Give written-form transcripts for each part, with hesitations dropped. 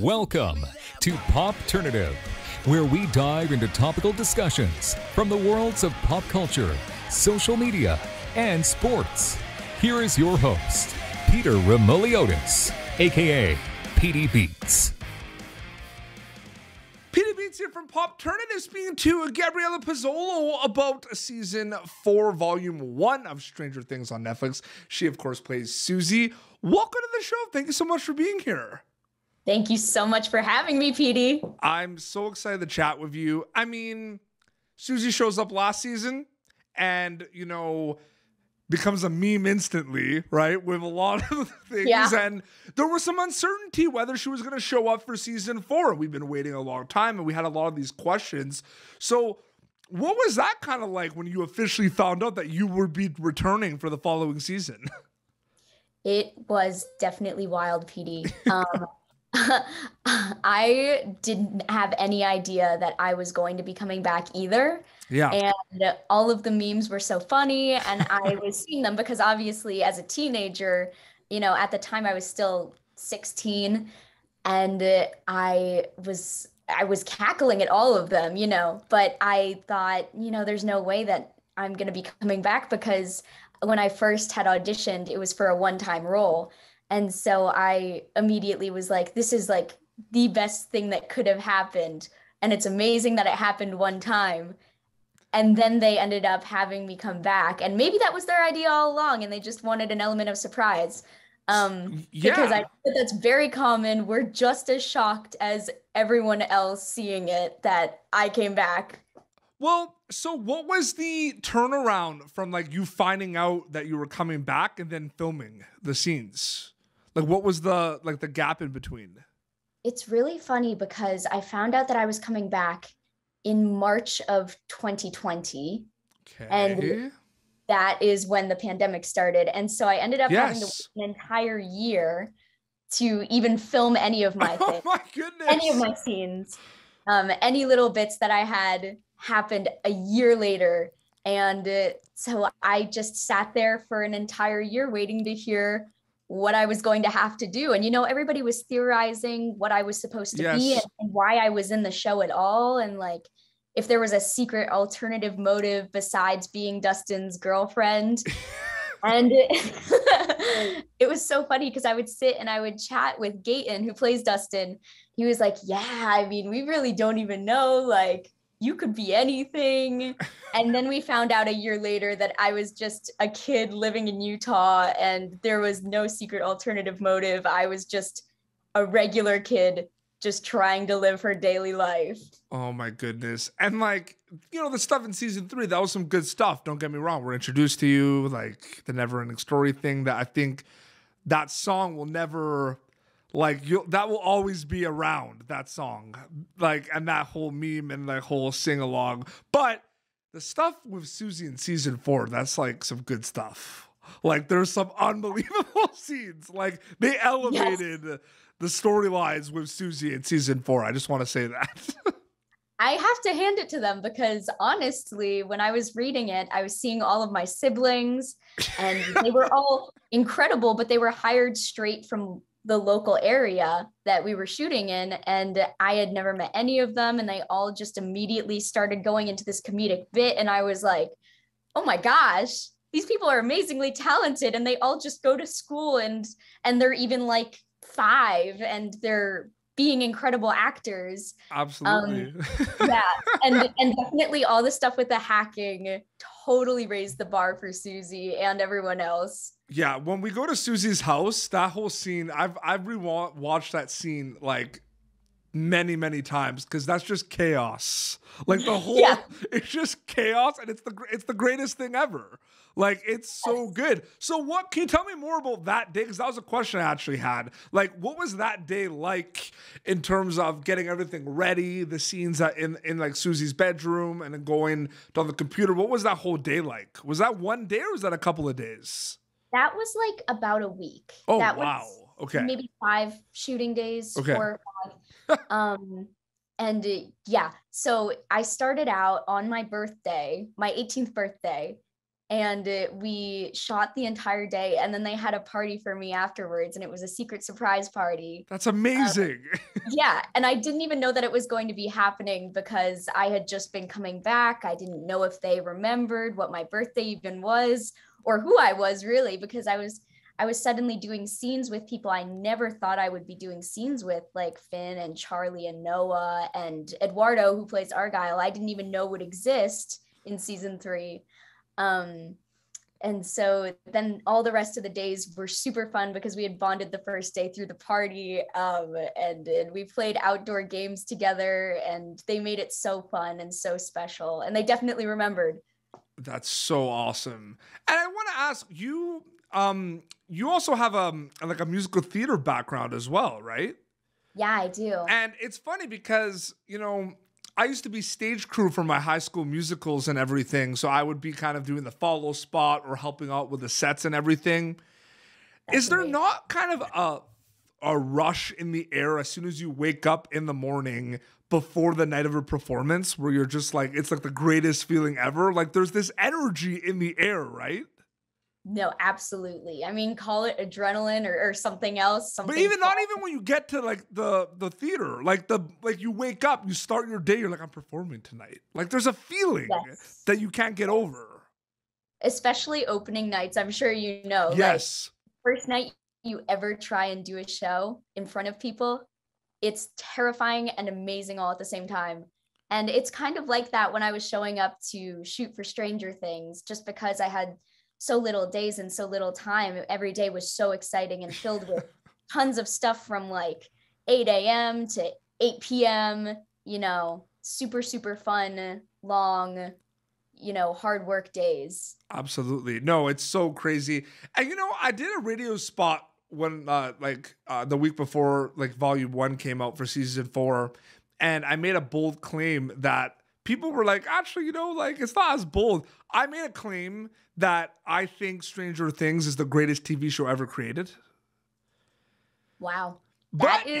Welcome to Popternative, where we dive into topical discussions from the worlds of pop culture, social media, and sports. Here is your host, Peter Ramoliotis, aka Petey Beats. Petey Beats here from Popternative, speaking to Gabriella Pizzolo about Season 4, Volume 1 of Stranger Things on Netflix. She, of course, plays Susie. Welcome to the show. Thank you so much for being here. Thank you so much for having me, Petey. I'm so excited to chat with you. I mean, Susie shows up last season and, you know, becomes a meme instantly, right? With a lot of things. Yeah. And there was some uncertainty whether she was going to show up for season 4. We've been waiting a long time and we had a lot of these questions. So what was that kind of like when you officially found out that you would be returning for the following season? It was definitely wild, Petey. I didn't have any idea that I was going to be coming back either. Yeah. And all of the memes were so funny and I was seeing them because obviously as a teenager, you know, at the time I was still 16 and I was cackling at all of them, you know, but I thought, you know, there's no way that I'm going to be coming back because when I first had auditioned, it was for a one-time role. And so I immediately was like, this is like the best thing that could have happened. And it's amazing that it happened one time. And then they ended up having me come back. And maybe that was their idea all along. And they just wanted an element of surprise. Because I think that's very common. We're just as shocked as everyone else seeing it that I came back. Well, so what was the turnaround from like you finding out that you were coming back and then filming the scenes? Like, what was the gap in between? It's really funny because I found out that I was coming back in March of 2020. Okay. And that is when the pandemic started. And so I ended up having to wait an entire year to even film any of my things. Oh my goodness. Any of my scenes. Any little bits that I had happened a year later. And so I just sat there for an entire year waiting to hear what I was going to have to do. And, you know, everybody was theorizing what I was supposed to be and why I was in the show at all. And like, if there was a secret alternative motive besides being Dustin's girlfriend. And it was so funny because I would sit and I would chat with Gaten, who plays Dustin. He was like, yeah, I mean, we really don't even know. Like, you could be anything. And then we found out a year later that I was just a kid living in Utah and there was no secret alternative motive. I was just a regular kid just trying to live her daily life. Oh my goodness. And like, you know, the stuff in season 3, that was some good stuff. Don't get me wrong. We're introduced to you, like the NeverEnding Story thing that I think that song will never... Like, that will always be around, that song. Like, and that whole meme and that whole sing-along. But the stuff with Susie in Season 4, that's, like, some good stuff. Like, there's some unbelievable scenes. Like, they elevated the storylines with Susie in Season 4. I just want to say that. I have to hand it to them because, honestly, when I was reading it, I was seeing all of my siblings. And they were all incredible, but they were hired straight from the local area that we were shooting in. And I had never met any of them. And they all just immediately started going into this comedic bit. And I was like, oh my gosh, these people are amazingly talented. And they all just go to school and they're even like 5 and they're being incredible actors. Absolutely. And definitely all the stuff with the hacking totally raised the bar for Susie and everyone else. Yeah, when we go to Susie's house, that whole scene, I've rewatched that scene like many times because that's just chaos. Like the whole, it's just chaos, and it's the greatest thing ever. Like it's so good. So what can you tell me more about that day? Because that was a question I actually had. Like, what was that day like in terms of getting everything ready, the scenes in like Susie's bedroom, and then going on the computer? What was that whole day like? Was that one day or was that a couple of days? That was like about a week. Oh, that was okay. Maybe 5 shooting days, okay. 4 or 5. So I started out on my birthday, my 18th birthday, And we shot the entire day, and then they had a party for me afterwards, and it was a secret surprise party. That's amazing. Yeah. And I didn't even know that it was going to be happening because I had just been coming back. I didn't know if they remembered what my birthday even was or who I was really, because I was suddenly doing scenes with people I never thought I would be doing scenes with, like Finn and Charlie and Noah and Eduardo, who plays Argyle. I didn't even know would exist in season 3. And so then all the rest of the days were super fun because we had bonded the first day through the party, and we played outdoor games together, and they made it so fun and so special, and they definitely remembered. That's so awesome. And I want to ask you, you also have a musical theater background as well, right? Yeah, I do. And it's funny because, you know, I used to be stage crew for my high school musicals and everything, so I would be kind of doing the follow spot or helping out with the sets and everything. That's Is there amazing. Not kind of a rush in the air as soon as you wake up in the morning before the night of a performance where you're just like, it's like the greatest feeling ever? Like there's this energy in the air, right? No, absolutely. I mean, call it adrenaline or something else. Something but even fun. Not even when you get to like the theater, like you wake up, you start your day, you're like, I'm performing tonight. Like there's a feeling yes. that you can't get over. Especially opening nights, I'm sure you know. Yes. Like, first night you ever try and do a show in front of people, it's terrifying and amazing all at the same time. And it's kind of like that when I was showing up to shoot for Stranger Things, just because I had so little days and so little time. Every day was so exciting and filled with tons of stuff from like 8 a.m. to 8 p.m., you know, super, super fun, long, you know, hard work days. Absolutely. No, it's so crazy. And, you know, I did a radio spot when the week before like Volume 1 came out for season 4. And I made a bold claim that people were like, actually, you know, like it's not as bold. I made a claim that I think Stranger Things is the greatest TV show ever created. Wow. That but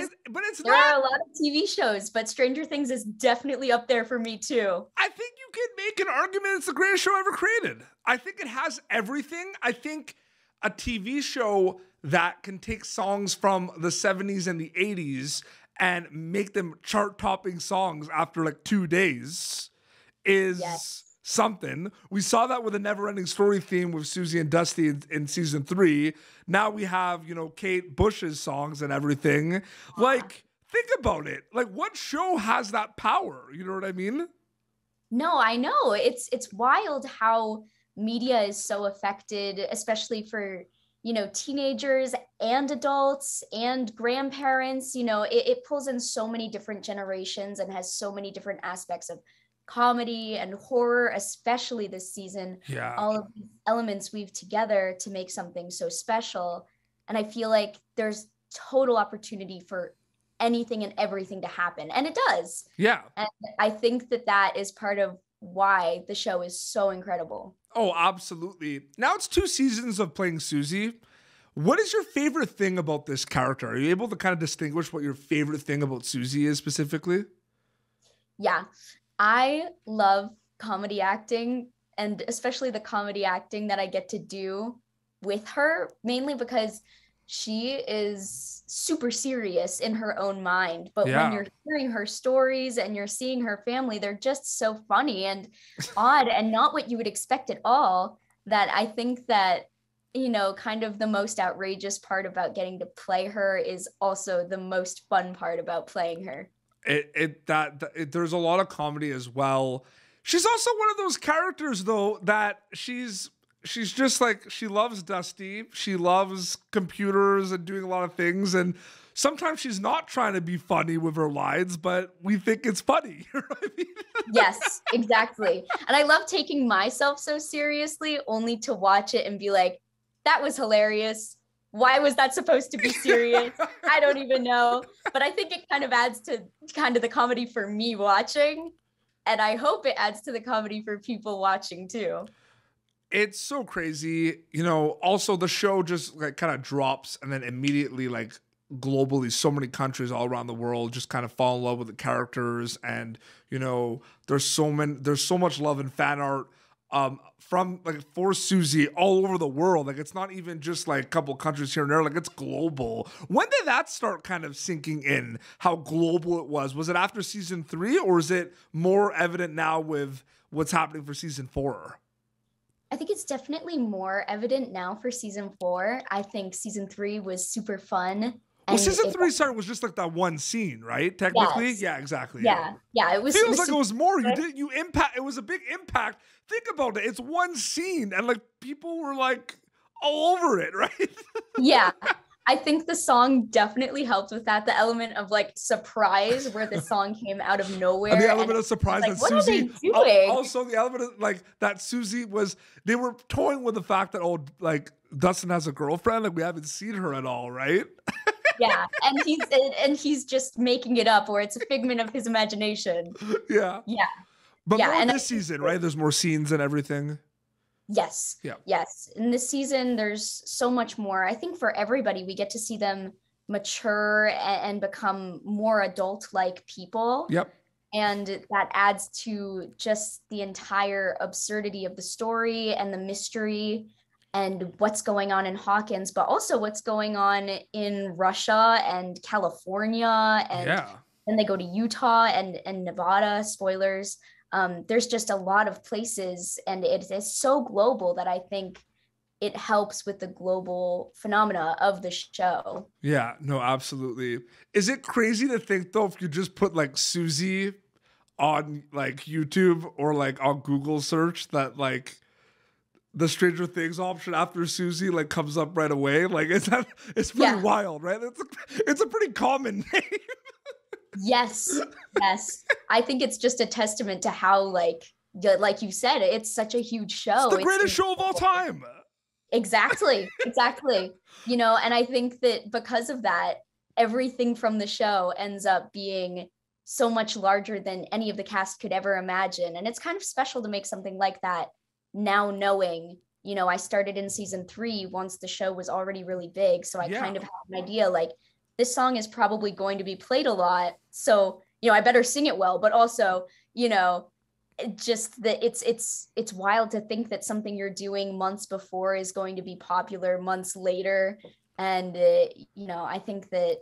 it's there not. There are a lot of TV shows, but Stranger Things is definitely up there for me too. I think you can make an argument it's the greatest show ever created. I think it has everything. I think a TV show that can take songs from the 70s and the 80s and make them chart-topping songs after like 2 days is yes. something. We saw that with the NeverEnding Story theme with Susie and Dusty in season 3. Now we have, you know, Kate Bush's songs and everything. Yeah. Like, think about it. Like, what show has that power? You know what I mean? No, I know. It's wild how media is so affected, especially for, you know, teenagers and adults and grandparents. You know, it pulls in so many different generations and has so many different aspects of comedy and horror, especially this season. Yeah. All of these elements weave together to make something so special. And I feel like there's total opportunity for anything and everything to happen. And it does. Yeah. And I think that is part of why the show is so incredible. Oh, absolutely. Now it's 2 seasons of playing Susie. What is your favorite thing about this character? Are you able to kind of distinguish what your favorite thing about Susie is specifically? Yeah, I love comedy acting, and especially the comedy acting that I get to do with her, mainly because she is super serious in her own mind, but yeah. when you're hearing her stories and you're seeing her family, they're just so funny and odd and not what you would expect at all, that I think that, you know, kind of the most outrageous part about getting to play her is also the most fun part about playing her. There's a lot of comedy as well. She's also one of those characters though that she's just like, she loves Dusty. She loves computers and doing a lot of things. And sometimes she's not trying to be funny with her lines, but we think it's funny. You know what I mean? Yes, exactly. And I love taking myself so seriously only to watch it and be like, that was hilarious. Why was that supposed to be serious? I don't even know. But I think it kind of adds to kind of the comedy for me watching. And I hope it adds to the comedy for people watching too. It's so crazy. You know, also the show just like kind of drops and then immediately like globally, so many countries all around the world just kind of fall in love with the characters. And, you know, there's so much love and fan art from like for Susie all over the world. Like it's not even just like a couple countries here and there. Like it's global. When did that start kind of sinking in? How global it was? Was it after season 3, or is it more evident now with what's happening for season 4? I think it's definitely more evident now for season 4. I think season 3 was super fun. Well, season 3, sorry, was just like that one scene, right? Technically, yes. Yeah, exactly. Yeah, yeah, it was. Feels like it was more. You did, you impact. It was a big impact. Think about it. It's one scene, and like people were like all over it, right? Yeah, I think the song definitely helped with that. The element of like surprise, where the song came out of nowhere. And the element of surprise like, that what Susie. Are they doing? Also, the element of like that Susie was. They were toying with the fact that oh, like Dustin has a girlfriend, like we haven't seen her at all, right? Yeah, and he's just making it up, or it's a figment of his imagination. Yeah, yeah, but yeah, more and this season, right? There's more scenes and everything. Yes, yeah, yes. In this season, there's so much more. I think for everybody, we get to see them mature and become more adult-like people. Yep, and that adds to just the entire absurdity of the story and the mystery. And what's going on in Hawkins, but also what's going on in Russia and California, and yeah. Then they go to Utah and Nevada, spoilers. There's just a lot of places, and it's so global that I think it helps with the global phenomena of the show. Yeah, no, absolutely. Is it crazy to think, though, if you just put, like, Susie on, like, YouTube or, like, on Google search that, like, the Stranger Things option after Susie like comes up right away. Like it's pretty yeah. wild, right? It's a pretty common name. Yes, yes. I think it's just a testament to how like you said, it's such a huge show. It's the greatest show of all time. Exactly, exactly. You know, and I think that because of that, everything from the show ends up being so much larger than any of the cast could ever imagine. And it's kind of special to make something like that. Now knowing, you know, I started in season 3 once the show was already really big. So I yeah. kind of had an idea like this song is probably going to be played a lot. So, you know, I better sing it well, but also, you know, just that it's wild to think that something you're doing months before is going to be popular months later. And, you know, I think that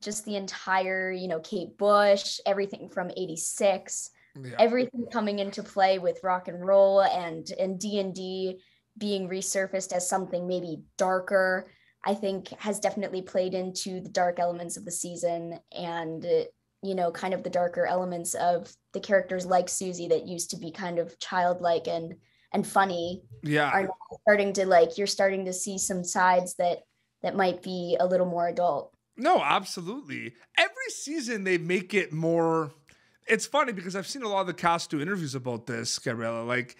just the entire, you know, Kate Bush, everything from 86, yeah. everything coming into play with rock and roll and D&D being resurfaced as something maybe darker, I think has definitely played into the dark elements of the season and, you know, kind of the darker elements of the characters like Susie that used to be kind of childlike and funny. Yeah. Are now starting to like, you're starting to see some sides that might be a little more adult. No, absolutely. Every season they make it more... It's funny because I've seen a lot of the cast do interviews about this, Gabriella. Like,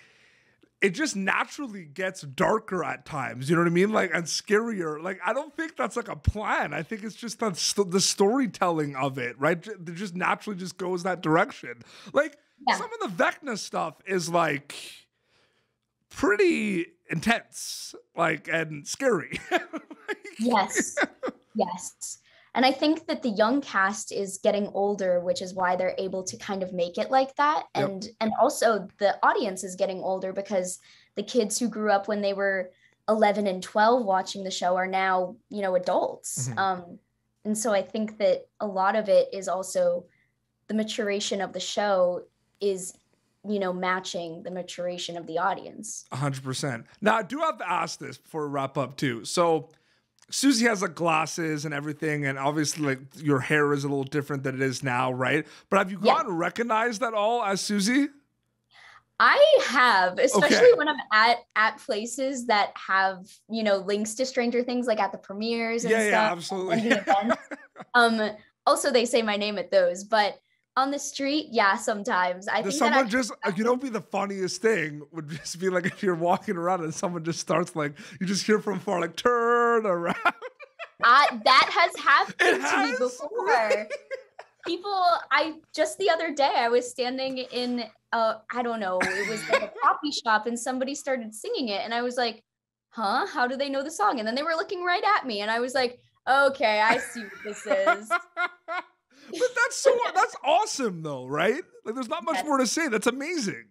it just naturally gets darker at times. You know what I mean? Like, and scarier. Like, I don't think that's like a plan. I think it's just that the storytelling of it, right? It just naturally just goes that direction. Like, yeah. some of the Vecna stuff is like pretty intense, like, and scary. Like, yes. Yes. And I think that the young cast is getting older, which is why they're able to kind of make it like that. And yep. and also the audience is getting older because the kids who grew up when they were 11 and 12 watching the show are now, you know, adults. Mm-hmm. And so I think that a lot of it is also the maturation of the show is, you know, matching the maturation of the audience. 100%. Now, I do have to ask this before we wrap up too. So... Susie has like glasses and everything, and obviously like your hair is a little different than it is now, right? But have you gotten recognized at all as Susie? I have, especially when I'm at places that have, you know, links to Stranger Things, like at the premieres and stuff. Yeah, absolutely. And the also, they say my name at those, but on the street, yeah, sometimes. I think someone just, you know, be the funniest thing would just be like if you're walking around and someone just starts like, you just hear from far like, turn around. That has happened to me before. People, just the other day, I was standing in, I don't know, it was like a coffee shop and somebody started singing it. And I was like, huh, how do they know the song? And then they were looking right at me. And I was like, okay, I see what this is. But that's awesome though, right? Like there's not much more to say. That's amazing.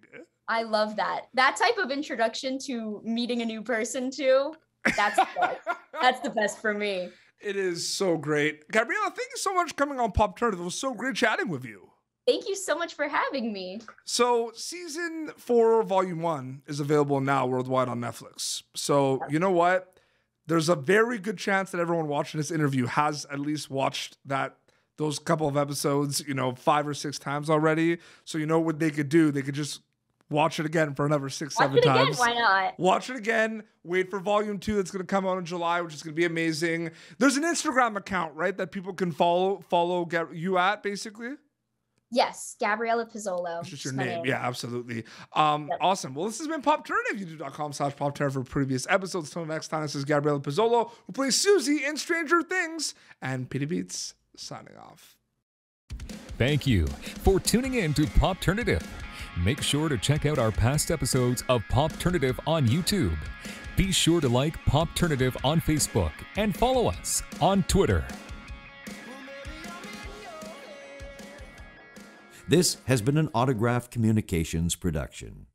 I love that. That type of introduction to meeting a new person too, that's the best. That's the best for me. It is so great. Gabriella, thank you so much for coming on Popternative. It was so great chatting with you. Thank you so much for having me. So season 4, volume 1 is available now worldwide on Netflix. So you know what? There's a very good chance that everyone watching this interview has at least watched that those couple of episodes, you know, 5 or 6 times already. So you know what they could do? They could just watch it again for another 6, 7 times. Why not? Watch it again. Wait for volume 2 that's going to come out in July, which is going to be amazing. There's an Instagram account, right, that people can follow you at, basically? Yes, Gabriella Pizzolo. It's just your name. Yeah, absolutely. Yep. Awesome. Well, this has been Popternative. YouTube.com/Popternative for previous episodes. Till next time, this is Gabriella Pizzolo, who plays Susie in Stranger Things, and Petey Beats signing off. Thank you for tuning in to Popternative. Make sure to check out our past episodes of Popternative on YouTube. Be sure to like Popternative on Facebook and follow us on Twitter. This has been an Autograph Communications production.